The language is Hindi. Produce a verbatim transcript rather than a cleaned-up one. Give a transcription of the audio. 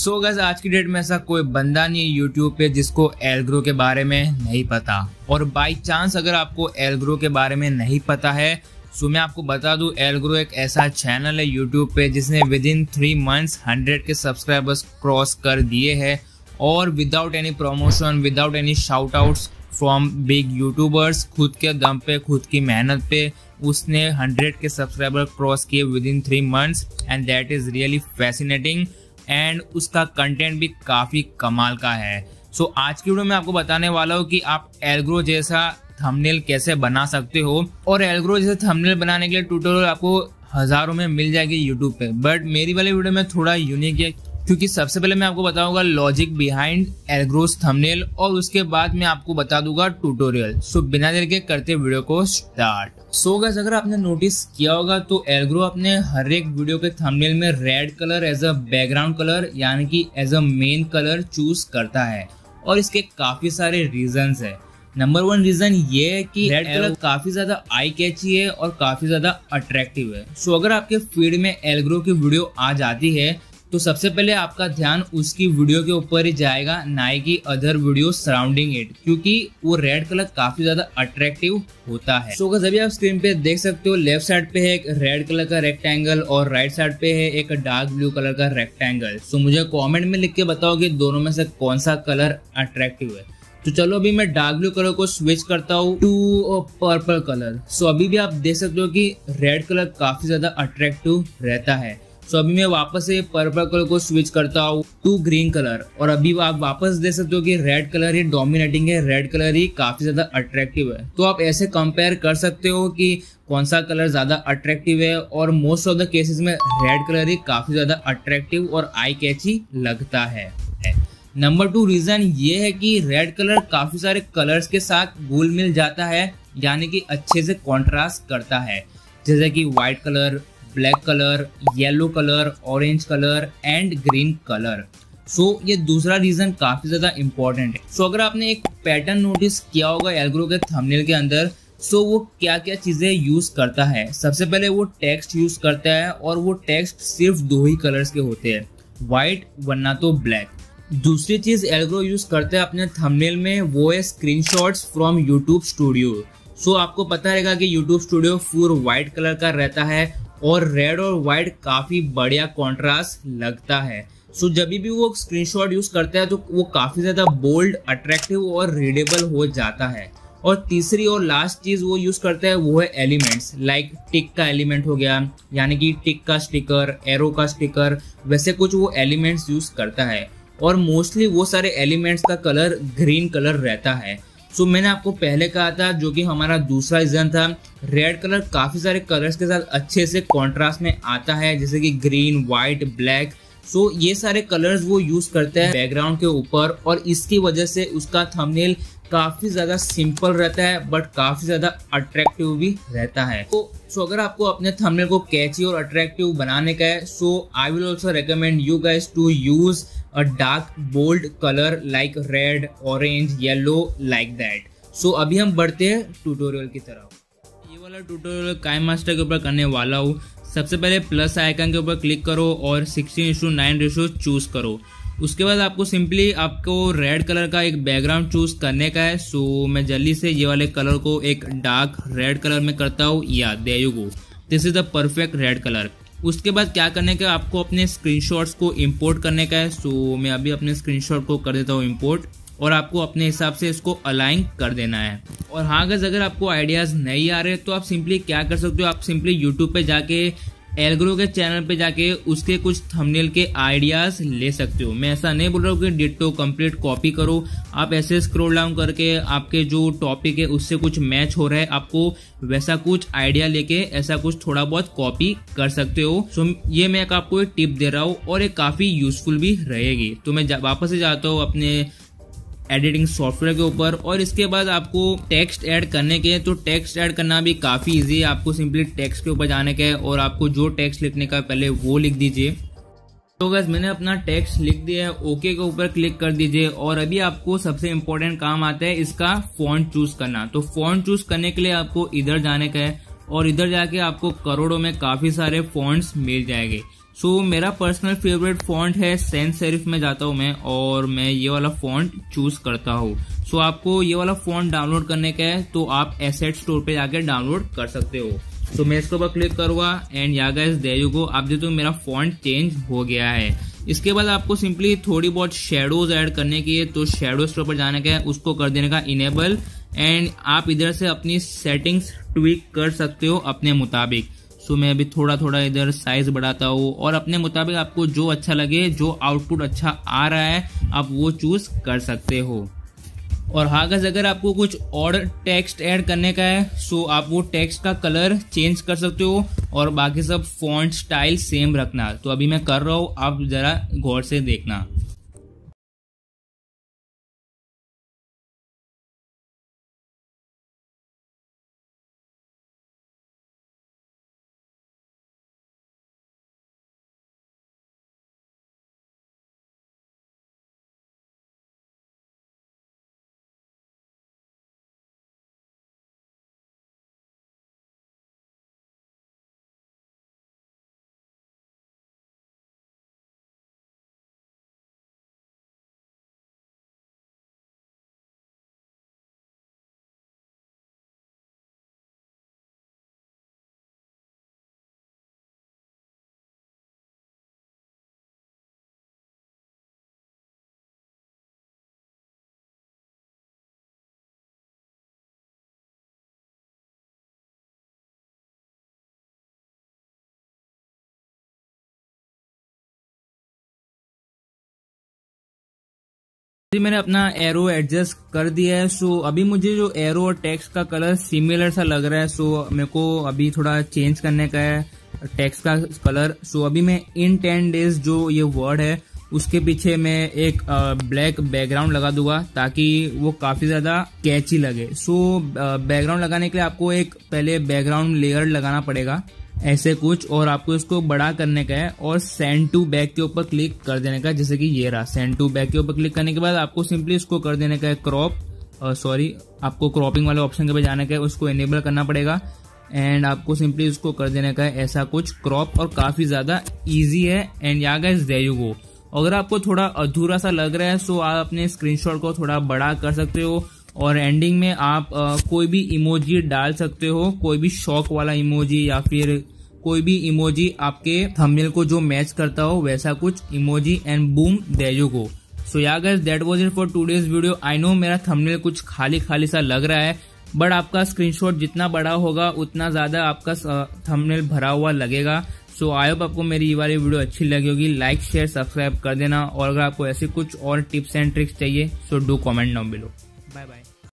सो गाइस आज की डेट में ऐसा कोई बंदा नहीं है यूट्यूब पे जिसको एलग्रो के बारे में नहीं पता। और बाई चांस अगर आपको एलग्रो के बारे में नहीं पता है तो मैं आपको बता दूं, एलग्रो एक ऐसा चैनल है यूट्यूब पे जिसने within three months hundred के सब्सक्राइबर्स क्रॉस कर दिए हैं और without any promotion, without any shout outs from big YouTubers, खुद के दम पे, खुद की मेहनत पे उसने हंड्रेड के सब्सक्राइबर क्रॉस किए within three months and that is really fascinating and उसका कंटेंट भी काफ़ी कमाल का है। सो so, आज की वीडियो में आपको बताने वाला हूँ कि आप एलग्रो जैसा थंबनेल कैसे बना सकते हो। और एलग्रो जैसे थंबनेल बनाने के लिए ट्यूटोरियल आपको हज़ारों में मिल जाएगी यूट्यूब पे, बट मेरी वाली वीडियो में थोड़ा यूनिक है क्योंकि सबसे पहले मैं आपको बताऊंगा लॉजिक बिहाइंड एलग्रोस थंबनेल और उसके बाद मैं आपको बता दूंगा ट्यूटोरियल। सो बिना देर के करते वीडियो को स्टार्ट। सो गाइस अगर आपने नोटिस किया होगा तो एलग्रो अपने हर एक वीडियो के थंबनेल में red colour as a background colour यानी कि as a main colour choose करता है और इसके काफी सारे रीजंस है। नंबर वन रीजन ये है कि रेड कलर काफी ज्यादा आई कैची है और काफी ज्यादा अट्रैक्टिव है। सो अगर आपके फीड में एलग्रो की वीडियो आ जाती है तो सबसे पहले आपका ध्यान उसकी वीडियो के ऊपर ही जाएगा, ना कि अदर वीडियो सराउंडिंग इट, क्योंकि वो रेड कलर काफी ज्यादा अट्रैक्टिव होता है। सो गाइस अभी आप स्क्रीन पे देख सकते हो, लेफ्ट साइड पे है एक रेड कलर का रेक्टेंगल और राइट साइड पे है एक डार्क ब्लू कलर का रेक्टेंगल। सो मुझे कमेंट में लिख के बताओ कि दोनों में से कौन सा कलर अट्रैक्टिव है। तो चलो अभी मैं डार्क ब्लू कलर को स्विच करता हूँ टू पर्पल कलर। सो अभी भी आप देख सकते हो कि रेड कलर काफी ज्यादा अट्रैक्टिव रहता है। सो so, अभी मैं वापस से पर्पल कलर को स्विच करता हूँ टू ग्रीन कलर और अभी आप वापस देख सकते हो कि रेड कलर ही डोमिनेटिंग है, रेड कलर ही काफ़ी ज़्यादा अट्रैक्टिव है। तो आप ऐसे कंपेयर कर सकते हो कि कौन सा कलर ज़्यादा अट्रैक्टिव है और मोस्ट ऑफ द केसेस में रेड कलर ही काफ़ी ज़्यादा अट्रैक्टिव और आई कैची लगता है। नंबर टू रीज़न ये है कि रेड कलर काफ़ी सारे कलर्स के साथ घुल मिल जाता है यानी कि अच्छे से कॉन्ट्रास्ट करता है, जैसे कि white colour, black colour, yellow colour, orange colour and green colour. So ये दूसरा रीजन काफी ज्यादा इंपॉर्टेंट है। सो so, अगर आपने एक पैटर्न नोटिस किया होगा एलग्रो के थंबनेल के अंदर, सो so, वो क्या क्या चीजें यूज करता है। सबसे पहले वो टेक्स्ट यूज करता है और वो टेक्स्ट सिर्फ दो ही कलर्स के होते हैं, व्हाइट वरना तो ब्लैक। दूसरी चीज एलग्रो यूज करता है अपने थंबनेल में, वो है screenshots from YouTube studio. So आपको पता रहेगा कि YouTube studio full white colour का रहता है और रेड और वाइट काफ़ी बढ़िया कॉन्ट्रास्ट लगता है। सो जब भी वो स्क्रीनशॉट यूज़ करता है तो वो काफ़ी ज़्यादा बोल्ड, अट्रैक्टिव और रीडेबल हो जाता है। और तीसरी और लास्ट चीज़ वो यूज़ करता है वो है एलिमेंट्स, लाइक टिक का एलिमेंट हो गया यानी कि टिक का स्टिकर, एरो का स्टिकर, वैसे कुछ वो एलिमेंट्स यूज़ करता है और मोस्टली वो सारे एलिमेंट्स का कलर ग्रीन कलर रहता है। सो so, मैंने आपको पहले कहा था जो कि हमारा दूसरा रीजन था, रेड कलर काफ़ी सारे कलर्स के साथ अच्छे से कॉन्ट्रास्ट में आता है, जैसे कि ग्रीन, वाइट, ब्लैक। सो ये सारे कलर्स वो यूज़ करता है बैकग्राउंड के ऊपर और इसकी वजह से उसका थंबनेल काफ़ी ज़्यादा सिंपल रहता है बट काफ़ी ज़्यादा अट्रैक्टिव भी रहता है। तो सो अगर आपको अपने थंबनेल को कैची और अट्रैक्टिव बनाने का है, so I will also recommend you guys to use a dark bold colour like red, orange, yellow, like that. So अभी हम बढ़ते हैं ट्यूटोरियल की तरफ। ये वाला ट्यूटोरियल काइन मास्टर के ऊपर करने वाला हूँ। सबसे पहले प्लस आइकन के ऊपर क्लिक करो और sixteen is to nine ratio choose करो। उसके बाद आपको सिंपली आपको रेड कलर का एक बैकग्राउंड चूज़ करने का है। सो मैं जल्दी से ये वाले कलर को एक डार्क रेड कलर में करता हूँ। Yeah there you go, this is the perfect red colour. उसके बाद क्या करने का, आपको अपने स्क्रीनशॉट्स को इंपोर्ट करने का है। सो मैं अभी अपने स्क्रीनशॉट को कर देता हूँ इंपोर्ट और आपको अपने हिसाब से इसको अलाइन कर देना है। और हाँ गाइस अगर आपको आइडियाज़ नहीं आ रहे तो आप सिंपली क्या कर सकते हो, आप सिंपली यूट्यूब पे जाके एलग्रो के चैनल पे जाके उसके कुछ थंबनेल के आइडियाज़ ले सकते हो। मैं ऐसा नहीं बोल रहा हूँ कि डिट्टो कंप्लीट कॉपी करो, आप ऐसे स्क्रॉल डाउन करके आपके जो टॉपिक है उससे कुछ मैच हो रहा है आपको वैसा कुछ आइडिया लेके ऐसा कुछ थोड़ा बहुत कॉपी कर सकते हो। सो ये मैं आपको एक टिप दे रहा हूँ और ये काफ़ी यूजफुल भी रहेगी। तो मैं वापस से जाता हूँ अपने एडिटिंग सॉफ्टवेयर के ऊपर और इसके बाद आपको टेक्स्ट ऐड करने के हैं। तो टेक्स्ट ऐड करना भी काफ़ी इजी है, आपको सिंपली टेक्स्ट के ऊपर जाने का है और आपको जो टेक्स्ट लिखने का पहले वो लिख दीजिए। तो गाइस मैंने अपना टेक्स्ट लिख दिया है, ओके के ऊपर क्लिक कर दीजिए। और अभी आपको सबसे इम्पोर्टेंट काम आता है इसका फॉन्ट चूज करना। तो फॉन्ट चूज करने के लिए आपको इधर जाने का है और इधर जाके आपको करोड़ों में काफ़ी सारे फॉन्ट्स मिल जाएंगे। सो so, मेरा पर्सनल फेवरेट फॉन्ट है सैंस सेरिफ में जाता हूँ मैं और मैं ये वाला फॉन्ट चूज करता हूँ। सो so, आपको ये वाला फॉन्ट डाउनलोड करने का है तो आप एसेट स्टोर पे जाकर डाउनलोड कर सकते हो। सो so, मैं इसके ऊपर क्लिक करूँगा एंड या गाइस देयर यू गो, आप देखते हो मेरा फॉन्ट चेंज हो गया है। इसके बाद आपको सिंपली थोड़ी बहुत शेडोज ऐड करने की है तो शेडोज के ऊपर जाने का है, उसको कर देने का इनेबल एंड आप इधर से अपनी सेटिंग्स ट्विक कर सकते हो अपने मुताबिक। सो मैं अभी थोड़ा थोड़ा इधर साइज बढ़ाता हूँ और अपने मुताबिक आपको जो अच्छा लगे, जो आउटपुट अच्छा आ रहा है आप वो चूज कर सकते हो। और हाँ गाइस, अगर आपको कुछ और टेक्स्ट ऐड करने का है सो आप वो टेक्स्ट का कलर चेंज कर सकते हो और बाकी सब फॉन्ट स्टाइल सेम रखना। तो अभी मैं कर रहा हूँ, आप जरा गौर से देखना। मैंने अपना एरो एडजस्ट कर दिया है। सो अभी मुझे जो एरो और टेक्स्ट का कलर सिमिलर सा लग रहा है सो मेरे को अभी थोड़ा चेंज करने का है टेक्स्ट का कलर। सो अभी मैं इन टेन डेज जो ये वर्ड है उसके पीछे मैं एक ब्लैक बैकग्राउंड लगा दूंगा ताकि वो काफी ज्यादा कैची लगे। सो बैकग्राउंड लगाने के लिए आपको एक पहले बैकग्राउंड लेयर लगाना पड़ेगा ऐसे कुछ, और आपको इसको बड़ा करने का है और सेंड टू बैक के ऊपर क्लिक कर देने का है, जैसे कि ये रहा। सेंड टू बैक के ऊपर क्लिक करने के बाद आपको सिंपली इसको कर देने का है क्रॉप, सॉरी आपको क्रॉपिंग वाले ऑप्शन के पे जाने का है, उसको इनेबल करना पड़ेगा एंड आपको सिंपली इसको कर देने का है ऐसा कुछ क्रॉप और काफी ज्यादा ईजी है एंड या गाइस देयर यू गो। अगर आपको थोड़ा अधूरा सा लग रहा है सो आप अपने स्क्रीनशॉट को थोड़ा बड़ा कर सकते हो और एंडिंग में आप आ, कोई भी इमोजी डाल सकते हो, कोई भी शॉक वाला इमोजी या फिर कोई भी इमोजी आपके थंबनेल को जो मैच करता हो वैसा कुछ emoji and boom there you go. So yeah guys that was it for today's video. I know मेरा थंबनेल कुछ खाली खाली सा लग रहा है बट आपका स्क्रीनशॉट जितना बड़ा होगा उतना ज्यादा आपका थंबनेल भरा हुआ लगेगा। सो आई होप आपको मेरी ये वाली वीडियो अच्छी लगी होगी। लाइक शेयर सब्सक्राइब कर देना और अगर आपको ऐसे कुछ और टिप्स एंड ट्रिक्स चाहिए so do comment now below. Bye bye.